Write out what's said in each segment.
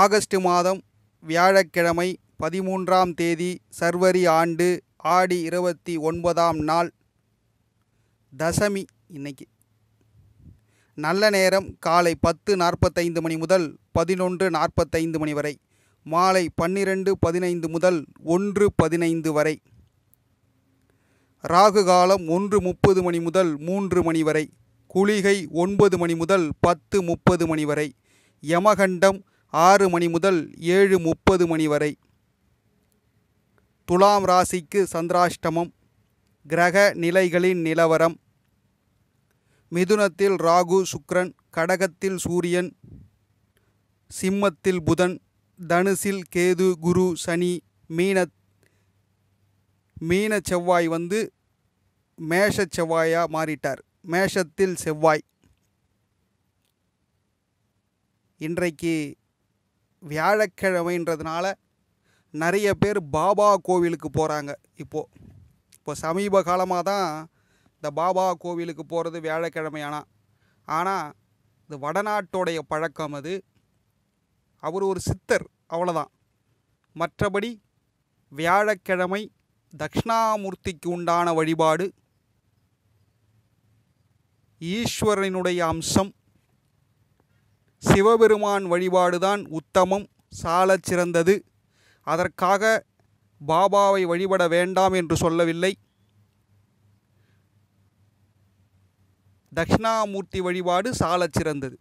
August மாதம் வியாழக்கிழமை 13ஆம் தேதி சர்வரி ஆண்டு ஆடி 29ஆம் நாள் தசமி இன்னைக்கு. நல்ல நேரம் காலை 10:45 மணி முதல் 11:45 மணி வரை, மாலை 12:15 முதல் 1:15 வரை. ராகு காலம் 1:30 மணி முதல் 3 மணி வரை. குளிகை 9 மணி முதல் 10:30 மணி வரை. யமகண்டம் 6 மணி முதல் 7:30 மணி வரை. துலாம் ராசிக்கு சந்திராஷ்டமம். கிரக நிலைகளின் நிலவரம்: மிதுனத்தில் ராகு சுக்கிரன், கடகத்தில் சூரியன், சிம்மத்தில் புதன், தனுசில் கேது குரு சனி, மீன செவ்வாய் வந்து மேஷ செவ்வாயாக மாறிட்டார், மேஷத்தில் செவ்வாய். இன்றைக்கு வியாழக்கிழமைன்றதுனால நிறைய பேர் பாபா கோவிலுக்கு போகிறாங்க. இப்போ சமீப காலமாக தான் இந்த பாபா கோவிலுக்கு போகிறது வியாழக்கிழமையானா. ஆனால் இந்த வடநாட்டோடைய பழக்கம் அது. அவர் ஒரு சித்தர், அவ்வளோதான். மற்றபடி வியாழக்கிழமை தட்சிணாமூர்த்திக்கு உண்டான வழிபாடு, ஈஸ்வரனுடைய அம்சம் சிவபெருமான் வழிபாடுதான் உத்தமம், சாலச் சிறந்தது. அதற்காக பாபாவை வழிபட வேண்டாம் என்று சொல்லவில்லை. தட்சிணாமூர்த்தி வழிபாடு சாலச் சிறந்தது.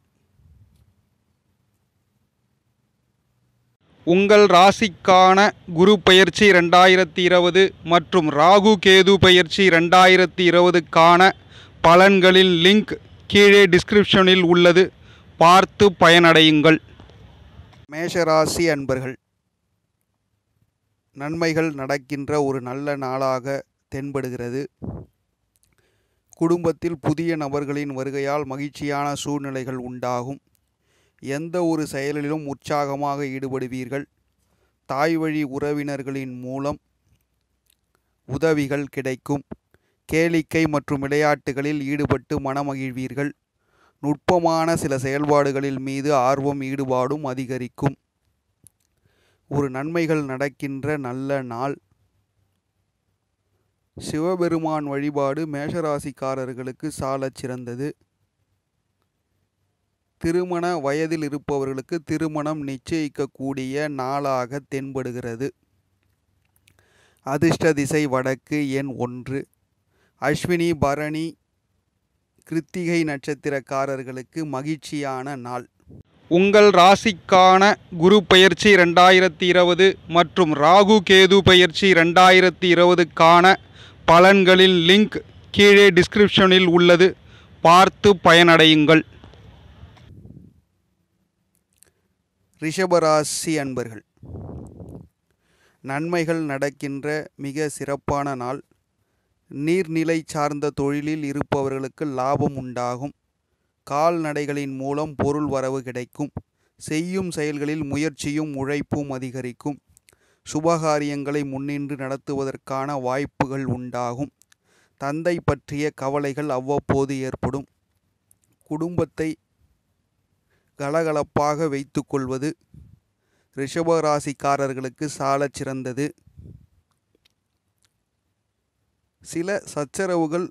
உங்கள் ராசிக்கான குரு பெயர்ச்சி 2020 மற்றும் ராகு கேது பெயர்ச்சி 2020க்கான பலன்களின் லிங்க் கீழே டிஸ்கிரிப்ஷனில் உள்ளது, பார்த்து பயனடையுங்கள். மேஷராசி அன்பர்கள், நன்மைகள் நடக்கின்ற ஒரு நல்ல நாளாக தென்படுகிறது. குடும்பத்தில் புதிய நபர்களின் வருகையால் மகிழ்ச்சியான சூழ்நிலைகள் உண்டாகும். எந்த ஒரு செயலிலும் உற்சாகமாக ஈடுபடுவீர்கள். தாய் வழி உறவினர்களின் மூலம் உதவிகள் கிடைக்கும். கேளிக்கை மற்றும் விளையாட்டுகளில் ஈடுபட்டு மனமகிழ்வீர்கள். நுட்பமான சில செயல்பாடுகளில் மீது ஆர்வம் ஈடுபாடும் அதிகரிக்கும். ஒரு நன்மைகள் நடக்கின்ற நல்ல நாள். சிவபெருமான் வழிபாடு மேஷராசிக்காரர்களுக்கு சாலச் சிறந்தது. திருமண வயதில் இருப்பவர்களுக்கு திருமணம் நிச்சயிக்கக்கூடிய நாளாக தென்படுகிறது. அதிர்ஷ்ட திசை வடக்கு, எண் 1. அஸ்வினி பரணி கிருத்திகை நட்சத்திரக்காரர்களுக்கு மகிழ்ச்சியான நாள். உங்கள் ராசிக்கான குரு பெயர்ச்சி 2020 மற்றும் ராகு கேது பெயர்ச்சி 2020க்கான பலன்களின் லிங்க் கீழே டிஸ்கிரிப்ஷனில் உள்ளது, பார்த்து பயனடையுங்கள். ரிஷபராசி அன்பர்கள், நன்மைகள் நடக்கின்ற மிக சிறப்பான நாள். நீர்நிலை சார்ந்த தொழிலில் இருப்பவர்களுக்கு லாபம் உண்டாகும். கால்நடைகளின் மூலம் பொருள் வரவு கிடைக்கும். செய்யும் செயல்களில் முயற்சியும் உழைப்பும் அதிகரிக்கும். சுபகாரியங்களை முன்னின்று நடத்துவதற்கான வாய்ப்புகள் உண்டாகும். தந்தை பற்றிய கவலைகள் அவ்வப்போது ஏற்படும். குடும்பத்தை கலகலப்பாக வைத்து கொள்வது ரிஷபராசிக்காரர்களுக்கு சாலச் சிறந்தது. சில சச்சரவுகள்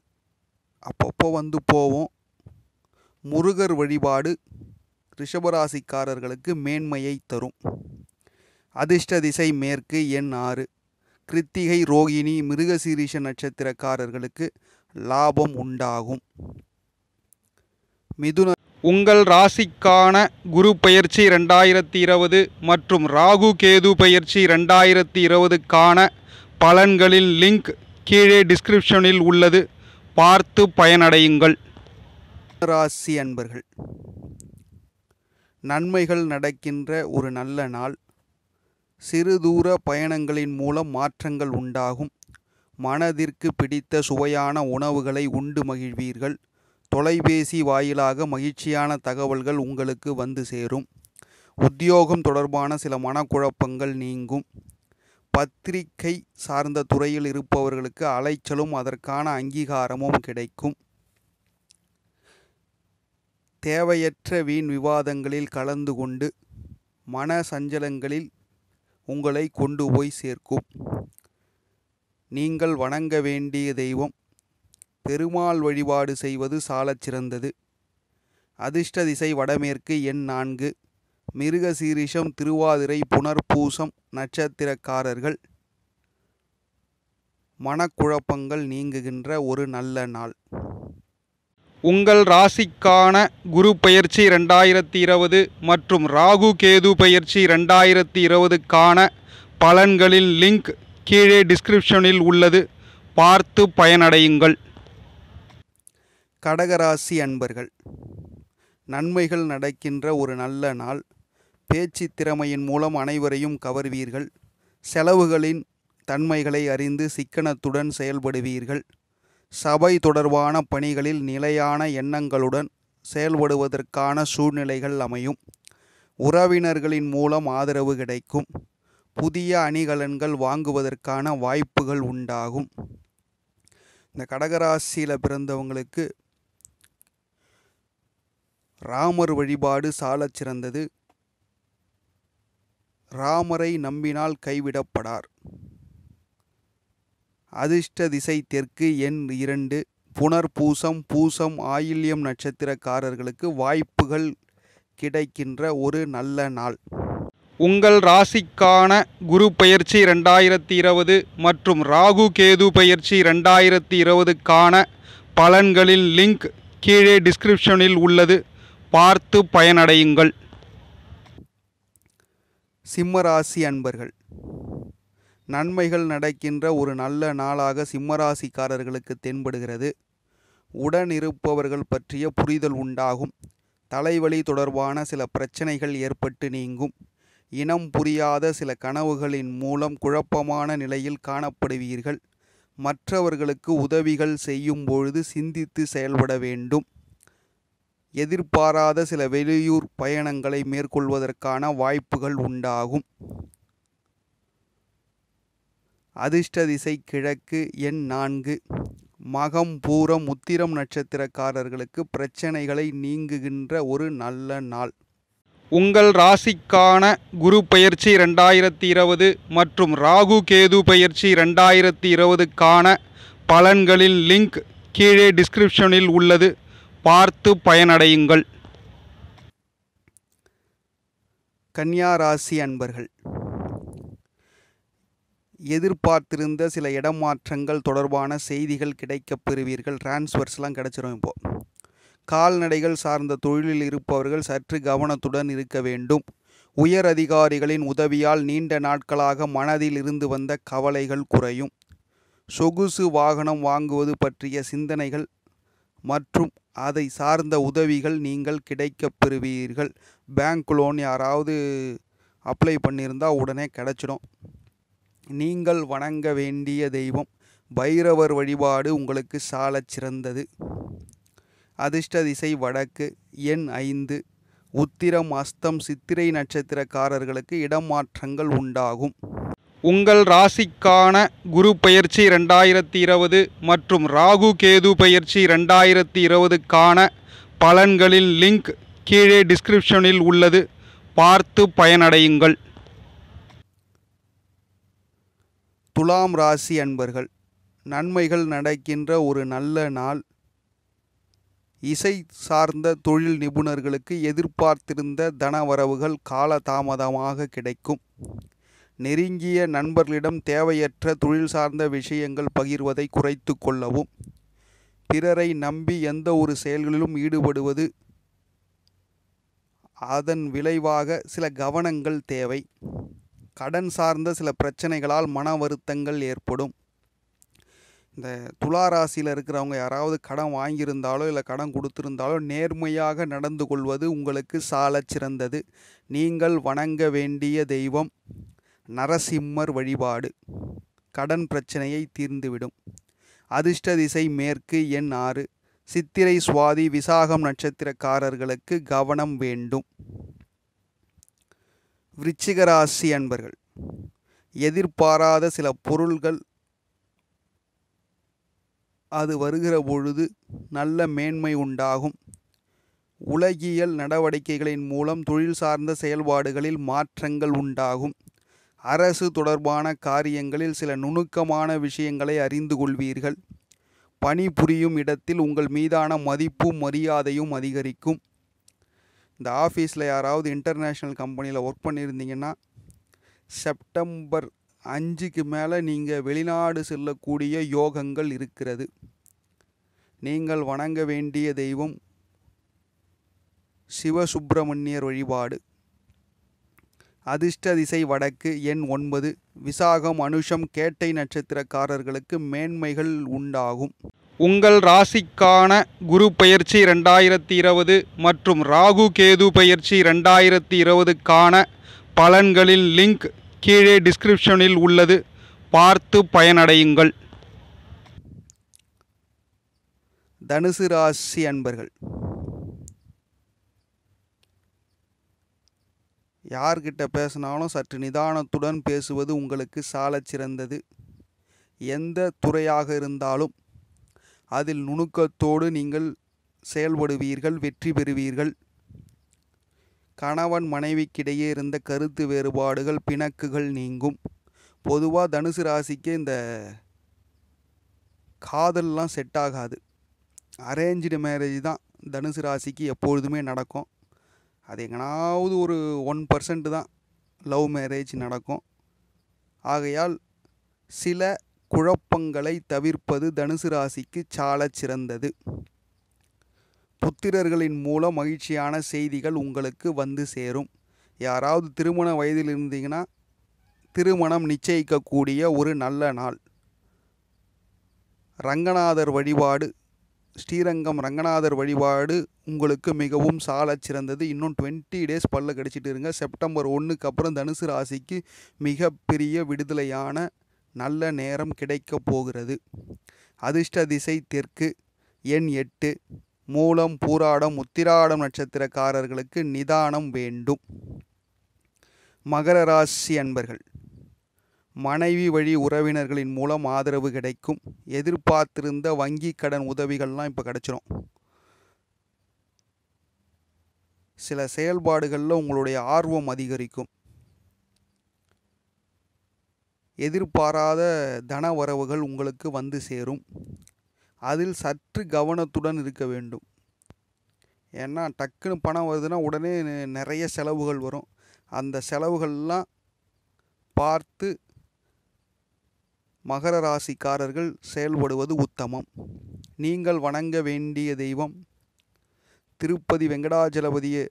அப்பப்போ வந்து போவோம். முருகர் வழிபாடு ரிஷபராசிக்காரர்களுக்கு மேன்மையை தரும். அதிர்ஷ்ட திசை மேற்கு, எண் 6. கிருத்திகை ரோகிணி மிருகசீரிஷ நட்சத்திரக்காரர்களுக்கு லாபம் உண்டாகும். மிதுன உங்கள் ராசிக்கான குரு பெயர்ச்சி 2020 மற்றும் ராகு கேது பெயர்ச்சி 2020க்கான பலன்களின் லிங்க் கீழே டிஸ்கிரிப்ஷனில் உள்ளது, பார்த்து பயனடையுங்கள். ராசி அன்பர்கள், நன்மைகள் நடக்கின்ற ஒரு நல்ல நாள். சிறு தூர பயணங்களின் மூலம் மாற்றங்கள் உண்டாகும். மனதிற்கு பிடித்த சுவையான உணவுகளை உண்டு மகிழ்வீர்கள். தொலைபேசி வாயிலாக மகிழ்ச்சியான தகவல்கள் உங்களுக்கு வந்து சேரும். உத்தியோகம் தொடர்பான சில மனக்குழப்பங்கள் நீங்கும். பத்திரிகை சார்ந்த துறையில் இருப்பவர்களுக்கு அலைச்சலும் அதற்கான அங்கீகாரமும் கிடைக்கும். தேவையற்ற வீண் விவாதங்களில் கலந்து கொண்டு மன சஞ்சலங்களில் உங்களை கொண்டு போய் சேர்க்கும். நீங்கள் வணங்க வேண்டிய தெய்வம் பெருமாள் வழிபாடு செய்வது சாலச் சிறந்தது. அதிர்ஷ்ட திசை வடமேற்கு, எண் 4. மிருகசீரிஷம், திருவாதிரை, புனர்பூசம் நட்சத்திரக்காரர்கள் மனக்குழப்பங்கள் நீங்குகின்ற ஒரு நல்ல நாள். உங்கள் ராசிக்கான குரு பயிற்சி 2020 மற்றும் ராகு கேது பயிற்சி 2020க்கான பலன்களின் லிங்க் கீழே டிஸ்கிரிப்ஷனில் உள்ளது. பார்த்து பயனடையுங்கள். கடகராசி அன்பர்கள், நன்மைகள் நடக்கின்ற ஒரு நல்ல நாள். பேச்சு திறமையின் மூலம் அனைவரையும் கவர்வீர்கள். செலவுகளின் தன்மைகளை அறிந்து சிக்கனத்துடன் செயல்படுவீர்கள். சபை தொடர்பான பணிகளில் நிலையான எண்ணங்களுடன் செயல்படுவதற்கான சூழ்நிலைகள் அமையும். உறவினர்களின் மூலம் ஆதரவு கிடைக்கும். புதிய அணிகலன்கள் வாங்குவதற்கான வாய்ப்புகள் உண்டாகும். இந்த கடகராசியில் பிறந்தவங்களுக்கு ராமர் வழிபாடு சாலச் சிறந்தது. ராமரை நம்பினால் கைவிடப்படார். அதிர்ஷ்ட திசை தெற்கு, எண் 2. புனர்பூசம் பூசம் ஆயில்யம் நட்சத்திரக்காரர்களுக்கு வாய்ப்புகள் கிடைக்கின்ற ஒரு நல்ல நாள். உங்கள் ராசிக்கான குரு பயிற்சி 2020 மற்றும் ராகு கேது பயிற்சி 2020க்கான பலன்களின் லிங்க் கீழே டிஸ்கிரிப்ஷனில் உள்ளது. பார்த்து பயனடையுங்கள். சிம்மராசி அன்பர்கள், நன்மைகள் நடக்கின்ற ஒரு நல்ல நாளாக சிம்மராசிக்காரர்களுக்கு தென்படுகிறது. உடனிருப்பவர்கள் பற்றிய புரிதல் உண்டாகும். தலைவலி தொடர்பான சில பிரச்சனைகள் ஏற்பட்டு நீங்கும். இனம் புரியாத சில கனவுகளின் மூலம் குழப்பமான நிலையில் காணப்படுவீர்கள். மற்றவர்களுக்கு உதவிகள் செய்யும் பொழுது சிந்தித்து செயல்பட வேண்டும். எதிர்பாராத சில வெளியூர் பயணங்களை மேற்கொள்வதற்கான வாய்ப்புகள் உண்டாகும். அதிர்ஷ்ட திசை கிழக்கு, எண் 4. மகம் பூரம் உத்திரம் நட்சத்திரக்காரர்களுக்கு பிரச்சனைகளை நீங்குகின்ற ஒரு நல்ல நாள். உங்கள் ராசிக்கான குரு பயிற்சி 2020 மற்றும் ராகு கேது பயிற்சி 2020க்கான பலன்களின் லிங்க் கீழே டிஸ்கிரிப்ஷனில் உள்ளது. பார்த்து பயனடையுங்கள். கன்னியா ராசி அன்பர்கள், எதிர்பார்த்திருந்த சில இடமாற்றங்கள் தொடர்பான செய்திகள் கிடைக்கப் பெறுவீர்கள். டிரான்ஸ்ஃபர்ஸ்லாம் கிடைச்சிரும். இப்போது கால்நடைகள் சார்ந்த தொழிலில் இருப்பவர்கள் சற்று கவனத்துடன் இருக்க வேண்டும். உயர் அதிகாரிகளின் உதவியால் நீண்ட நாட்களாக மனதில் இருந்து வந்த கவலைகள் குறையும். சொகுசு வாகனம் வாங்குவது பற்றிய சிந்தனைகள் மற்றும் அதை சார்ந்த உதவிகள் நீங்கள் கிடைக்கப் பெறுவீர்கள். பேங்க் லோன் யாராவது அப்ளை பண்ணியிருந்தால் உடனே கிடச்சிடும். நீங்கள் வணங்க வேண்டிய தெய்வம் பைரவர் வழிபாடு உங்களுக்கு சாலச் சிறந்தது. அதிர்ஷ்ட திசை வடக்கு, எண் 5. உத்திரம் அஸ்தம் சித்திரை நட்சத்திரக்காரர்களுக்கு இடமாற்றங்கள் உண்டாகும். உங்கள் ராசிக்கான குரு பயிற்சி 2020 மற்றும் ராகு கேது பயிற்சி 2020க்கான பலன்களின் லிங்க் கீழே டிஸ்கிரிப்ஷனில் உள்ளது. பார்த்து பயனடையுங்கள். துலாம் ராசி அன்பர்கள், நன்மைகள் நடக்கின்ற ஒரு நல்ல நாள். இசை சார்ந்த தொழில் நிபுணர்களுக்கு எதிர்பார்த்திருந்த தனவரவுகள் காலதாமதமாக கிடைக்கும். நெருங்கிய நண்பர்களிடம் தேவையற்ற தொழில் சார்ந்த விஷயங்கள் பகிர்வதை குறைத்து கொள்ளவும். பிறரை நம்பி எந்த ஒரு செயல்களிலும் ஈடுபடுவது அதன் விளைவாக சில கவனங்கள் தேவை. கடன் சார்ந்த சில பிரச்சனைகளால் மன வருத்தங்கள் ஏற்படும். இந்த துளாராசியில் இருக்கிறவங்க யாராவது கடன் வாங்கியிருந்தாலோ இல்லை கடன் கொடுத்திருந்தாலோ நேர்மையாக நடந்து கொள்வது உங்களுக்கு சாலச் சிறந்தது. நீங்கள் வணங்க வேண்டிய தெய்வம் நரசிம்மர் வழிபாடு கடன் பிரச்சனையை தீர்ந்துவிடும். அதிர்ஷ்ட திசை மேற்கு, எண் 6. சித்திரை சுவாதி விசாகம் நட்சத்திரக்காரர்களுக்கு கவனம் வேண்டும். விருச்சிக ராசி அன்பர்கள், எதிர்பாராத சில பொருள்கள் அது வருகிற பொழுது நல்ல மேன்மை உண்டாகும். உலகியல் நடவடிக்கைகளின் மூலம் தொழில் சார்ந்த செயல்பாடுகளில் மாற்றங்கள் உண்டாகும். அரசு தொடர்பான காரியங்களில் சில நுணுக்கமான விஷயங்களை அறிந்து கொள்வீர்கள். பணிபுரியும் இடத்தில் உங்கள் மீதான மதிப்பும் மரியாதையும் அதிகரிக்கும். இந்த ஆஃபீஸில் யாராவது இன்டர்நேஷ்னல் கம்பெனியில் ஒர்க் பண்ணியிருந்தீங்கன்னா செப்டம்பர் 5க்கு மேலே நீங்கள் வெளிநாடு செல்லக்கூடிய யோகங்கள் இருக்கிறது. நீங்கள் வணங்க வேண்டிய தெய்வம் சிவசுப்பிரமணியர் வழிபாடு. அதிர்ஷ்ட திசை வடக்கு, எண் 9. விசாகம், அனுஷம், கேட்டை நட்சத்திரக்காரர்களுக்கு மேன்மைகள் உண்டாகும். உங்கள் ராசிக்கான குரு பயிற்சி 2020 மற்றும் ராகு கேது பயிற்சி 2020க்கான பலன்களின் லிங்க் கீழே டிஸ்கிரிப்ஷனில் உள்ளது. பார்த்து பயனடையுங்கள். தனுசு ராசி அன்பர்கள், யார்கிட்ட பேசினாலும் சற்று நிதானத்துடன் பேசுவது உங்களுக்கு சாலச் சிறந்தது. எந்த துறையாக இருந்தாலும் அதில் நுணுக்கத்தோடு நீங்கள் செயல்படுவீர்கள், வெற்றி பெறுவீர்கள். கணவன் மனைவிக்கிடையே இருந்த கருத்து வேறுபாடுகள், பிணக்குகள் நீங்கும். பொதுவாக தனுசு ராசிக்கு இந்த காதல்லாம் செட் ஆகாது. அரேஞ்சு மேரேஜ் தான் தனுசு ராசிக்கு எப்பொழுதுமே நடக்கும். அது எங்கனாவது ஒரு 1% தான் லவ் மேரேஜ் நடக்கும். ஆகையால் சில குழப்பங்களை தவிர்ப்பது தனுசு ராசிக்கு சாலச் சிறந்தது. புத்திரர்களின் மூலம் மகிழ்ச்சியான செய்திகள் உங்களுக்கு வந்து சேரும். யாராவது திருமண வயதில் இருந்தீங்கன்னா திருமணம் நிச்சயிக்கக்கூடிய ஒரு நல்ல நாள். ரங்கநாதர் வழிபாடு, ஸ்ரீரங்கம் ரங்கநாதர் வழிபாடு உங்களுக்கு மிகவும் சாலச் சிறந்தது. இன்னும் 20 days பல்ல கடிச்சிட்டு இருங்க. செப்டம்பர் 1க்கு அப்புறம் தனுசு ராசிக்கு மிகப்பெரிய விடுதலையான நல்ல நேரம் கிடைக்க போகிறது. அதிர்ஷ்ட திசை தெற்கு, எண் 8. மூலம், பூராடம், உத்திராடம் நட்சத்திரக்காரர்களுக்கு நிதானம் வேண்டும். மகர ராசி அன்பர்கள், மனைவி வழி உறவினர்களின் மூலம் ஆதரவு கிடைக்கும். எதிர்பார்த்திருந்த வங்கி கடன் உதவிகள்லாம் இப்போ கிடச்சிரும். சில செயல்பாடுகளில் உங்களுடைய ஆர்வம் அதிகரிக்கும். எதிர்பாராத தனவரவுகள் உங்களுக்கு வந்து சேரும். அதில் சற்று கவனத்துடன் இருக்க வேண்டும். ஏன்னா டக்குன்னு பணம் வருதுன்னா உடனே நிறைய செலவுகள் வரும். அந்த செலவுகள்லாம் பார்த்து மகர ராசிக்காரர்கள் செயல்படுவது உத்தமம். நீங்கள் வணங்க வேண்டிய தெய்வம் திருப்பதி வெங்கடாஜலபதியை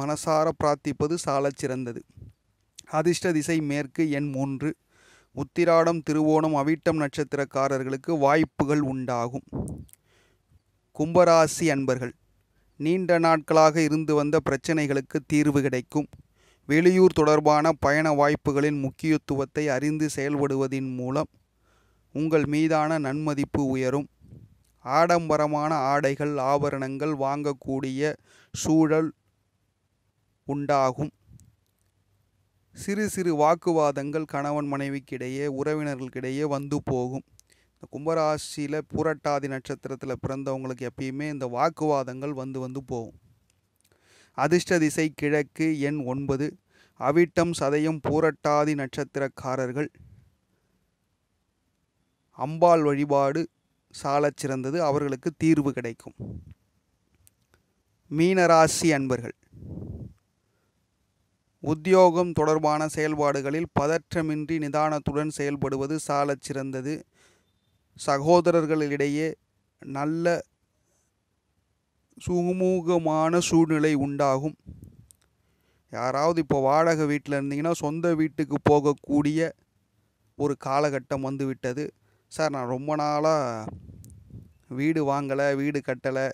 மனசார பிரார்த்திப்பது சாலச் சிறந்தது. அதிர்ஷ்ட திசை மேற்கு, எண் 3. உத்திராடம், திருவோணம், அவிட்டம் நட்சத்திரக்காரர்களுக்கு வாய்ப்புகள் உண்டாகும். கும்பராசி அன்பர்கள், நீண்ட நாட்களாக இருந்து வந்த பிரச்சனைகளுக்கு தீர்வு கிடைக்கும். வெளியூர் தொடர்பான பயண வாய்ப்புகளின் முக்கியத்துவத்தை அறிந்து செயல்படுவதின் மூலம் உங்கள் மீதான நன்மதிப்பு உயரும். ஆடம்பரமான ஆடைகள், ஆபரணங்கள் வாங்கக்கூடிய சூழல் உண்டாகும். சிறு சிறு வாக்குவாதங்கள் கணவன் மனைவிக்கிடையே, உறவினர்களுக்கிடையே வந்து போகும். இந்த கும்பராசியில் பூரட்டாதி நட்சத்திரத்தில் பிறந்தவங்களுக்கு எப்பயுமே இந்த வாக்குவாதங்கள் வந்து போகும். அதிர்ஷ்ட திசை கிழக்கு, எண் 9. அவிட்டம், சதயம், பூரட்டாதி நட்சத்திரக்காரர்கள் அம்பாள் வழிபாடு சாலச் சிறந்தது. அவர்களுக்கு தீர்வு கிடைக்கும். மீனராசி அன்பர்கள், உத்தியோகம் தொடர்பான செயல்பாடுகளில் பதற்றமின்றி நிதானத்துடன் செயல்படுவது சாலச் சிறந்தது. சகோதரர்களிடையே நல்ல சுமூகமான சூழ்நிலை உண்டாகும். யாராவது இப்போ வாடகை வீட்டில் இருந்தீங்கன்னா சொந்த வீட்டுக்கு போகக்கூடிய ஒரு காலகட்டம் வந்துவிட்டது. சார், நான் ரொம்ப நாளாக வீடு வாங்கலை, வீடு கட்டலை,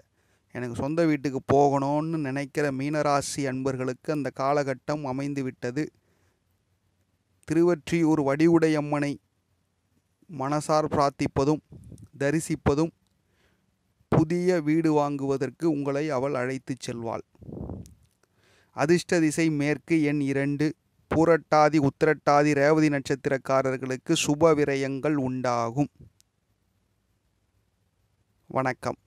எனக்கு சொந்த வீட்டுக்கு போகணும்னு நினைக்கிற மீனராசி அன்பர்களுக்கு அந்த காலகட்டம் அமைந்து விட்டது. திருவொற்றியூர் வடிவுடையம்மனை மனசார் பிரார்த்திப்பதும் தரிசிப்பதும் புதிய வீடு வாங்குவதற்கு உங்களை அவள் அழைத்து செல்வாள். அதிர்ஷ்ட திசை மேற்கு, எண் 2. பூரட்டாதி, உத்திரட்டாதி, ரேவதி நட்சத்திரக்காரர்களுக்கு சுப விரயங்கள் உண்டாகும். வணக்கம்.